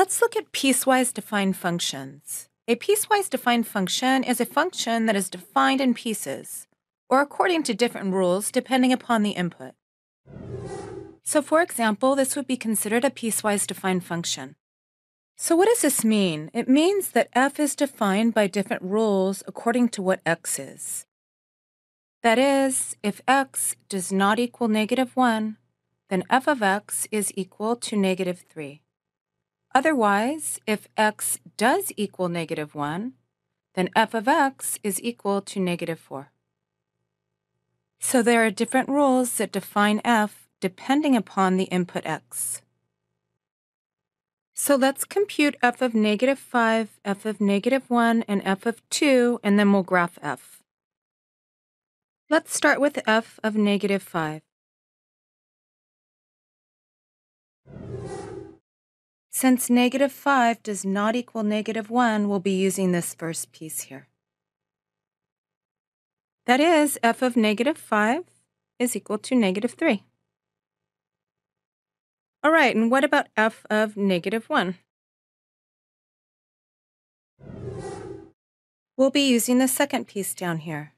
Let's look at piecewise defined functions. A piecewise defined function is a function that is defined in pieces, or according to different rules depending upon the input. So for example, this would be considered a piecewise defined function. So what does this mean? It means that f is defined by different rules according to what x is. That is, if x does not equal -1, then f of x is equal to -3. Otherwise, if x does equal -1, then f of x is equal to -4. So there are different rules that define f depending upon the input x. So let's compute f of -5, f of -1, and f of 2, and then we'll graph f. Let's start with f of -5. Since -5 does not equal -1, we'll be using this first piece here. That is, f of -5 is equal to -3. All right, and what about f of -1? We'll be using the second piece down here,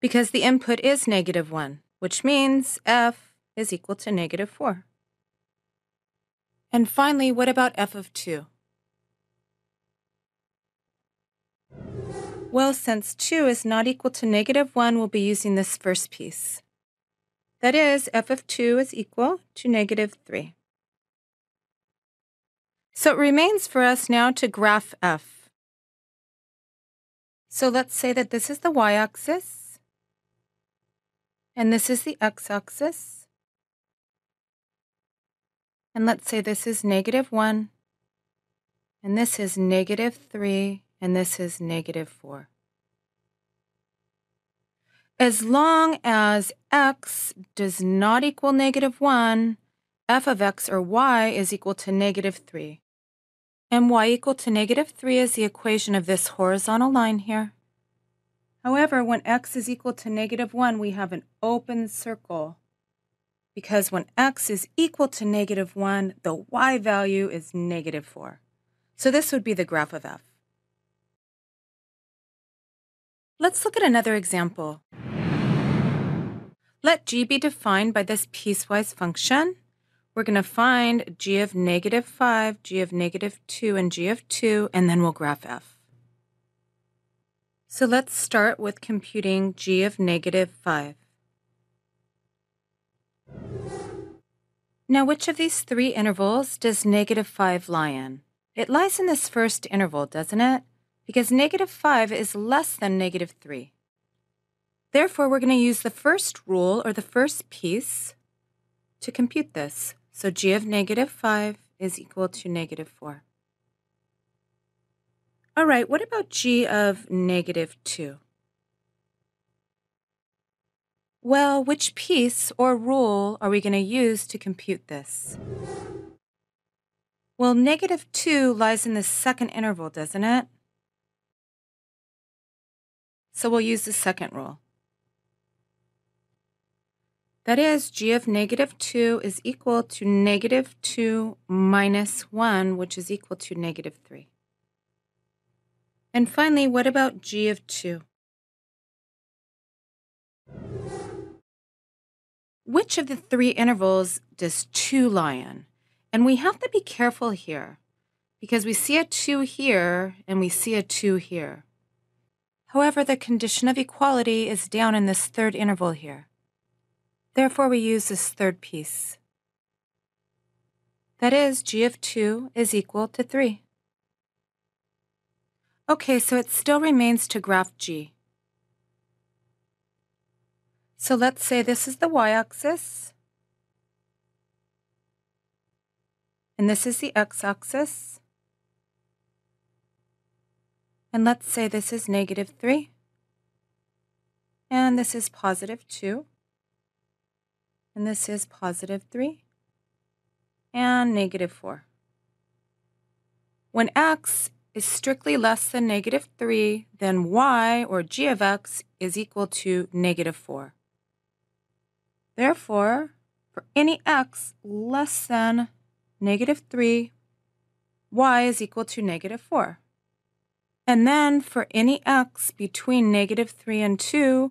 because the input is -1, which means f is equal to -4. And finally, what about f of 2? Well, since 2 is not equal to -1, we'll be using this first piece. That is, f of 2 is equal to -3. So it remains for us now to graph f. So let's say that this is the y-axis, and this is the x-axis, and let's say this is -1, and this is -3, and this is -4. As long as x does not equal -1, f of x or y is equal to -3. And y equal to -3 is the equation of this horizontal line here. However, when x is equal to -1, we have an open circle, because when x is equal to -1, the y value is -4. So this would be the graph of f. Let's look at another example. Let g be defined by this piecewise function. We're going to find g of -5, g of -2, and g of 2, and then we'll graph f. So let's start with computing g of -5. Now, which of these three intervals does -5 lie in? It lies in this first interval, doesn't it? Because -5 is less than -3. Therefore, we're going to use the first rule, or the first piece, to compute this. So g of -5 is equal to -4. All right, what about g of -2? Well, which piece or rule are we going to use to compute this? Well, -2 lies in the second interval, doesn't it? So we'll use the second rule. That is, g of -2 is equal to -2 minus 1, which is equal to -3. And finally, what about g of 2? Which of the three intervals does 2 lie in? And we have to be careful here, because we see a 2 here and we see a 2 here. However, the condition of equality is down in this third interval here. Therefore, we use this third piece. That is, g of 2 is equal to 3. Okay, so it still remains to graph g. So let's say this is the y-axis, and this is the x-axis, and let's say this is -3, and this is +2. And this is +3 and -4. When x is strictly less than -3, then y, or g of x, is equal to -4. Therefore, for any x less than -3, y is equal to negative 4. And then for any x between negative 3 and 2,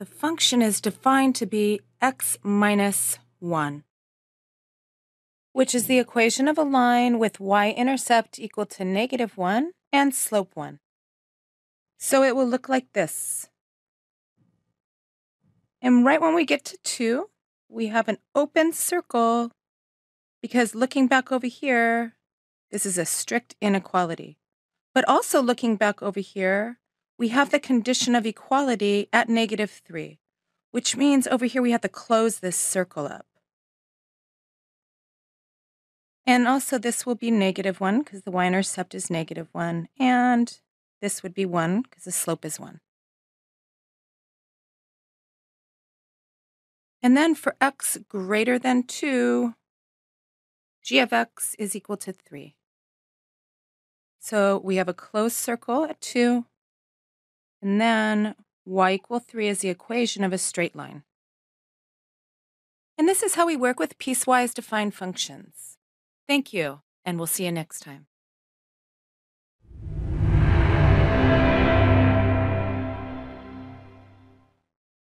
the function is defined to be x minus 1, which is the equation of a line with y-intercept equal to negative 1 and slope 1. So it will look like this. And right when we get to 2, we have an open circle because looking back over here, this is a strict inequality. But also looking back over here, we have the condition of equality at negative 3, which means over here we have to close this circle up. And also this will be negative 1 because the y-intercept is negative 1, and this would be 1 because the slope is 1. And then for x greater than 2, g of x is equal to 3. So we have a closed circle at 2, and then y equal 3 is the equation of a straight line. And this is how we work with piecewise defined functions. Thank you, and we'll see you next time.